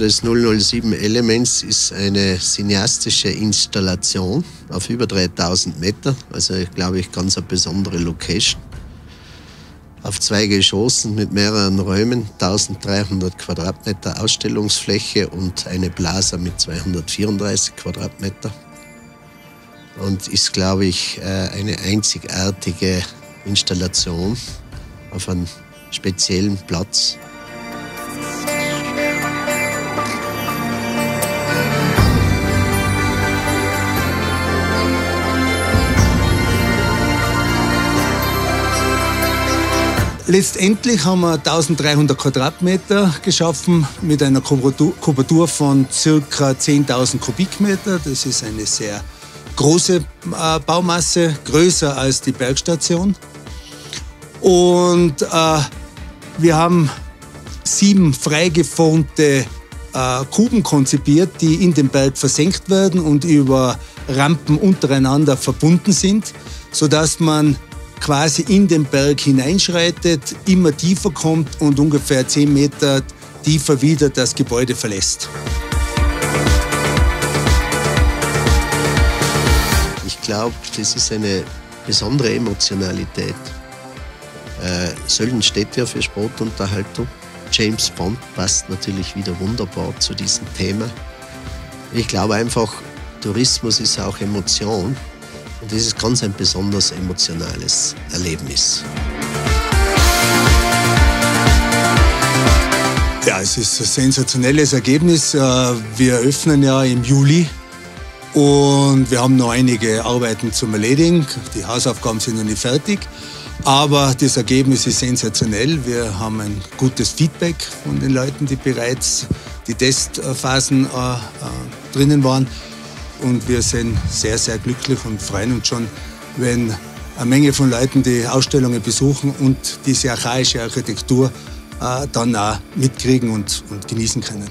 des 007 Elements ist eine cineastische Installation auf über 3000 Meter, also ich glaube ich ganz eine besondere Location. Auf 2 Geschossen mit mehreren Räumen, 1300 Quadratmeter Ausstellungsfläche und eine Plaza mit 234 Quadratmeter. Und ist, glaube ich, eine einzigartige Installation auf einem speziellen Platz. Letztendlich haben wir 1300 Quadratmeter geschaffen mit einer Kubatur von ca. 10.000 Kubikmeter. Das ist eine sehr große Baumasse, größer als die Bergstation. Und wir haben 7 freigeformte Kuben konzipiert, die in den Berg versenkt werden und über Rampen untereinander verbunden sind, sodass man quasi in den Berg hineinschreitet, immer tiefer kommt und ungefähr 10 Meter tiefer wieder das Gebäude verlässt. Ich glaube, das ist eine besondere Emotionalität. Sölden steht ja für Sportunterhaltung. James Bond passt natürlich wieder wunderbar zu diesem Thema. Ich glaube einfach, Tourismus ist auch Emotion. Und das ist ganz ein besonders emotionales Erlebnis. Ja, es ist ein sensationelles Ergebnis. Wir öffnen ja im Juli und wir haben noch einige Arbeiten zum Erledigen. Die Hausaufgaben sind noch nicht fertig, aber das Ergebnis ist sensationell. Wir haben ein gutes Feedback von den Leuten, die bereits die Testphasen drinnen waren. Und wir sind sehr, sehr glücklich und freuen uns schon, wenn eine Menge von Leuten die Ausstellungen besuchen und diese archaische Architektur dann auch mitkriegen und genießen können.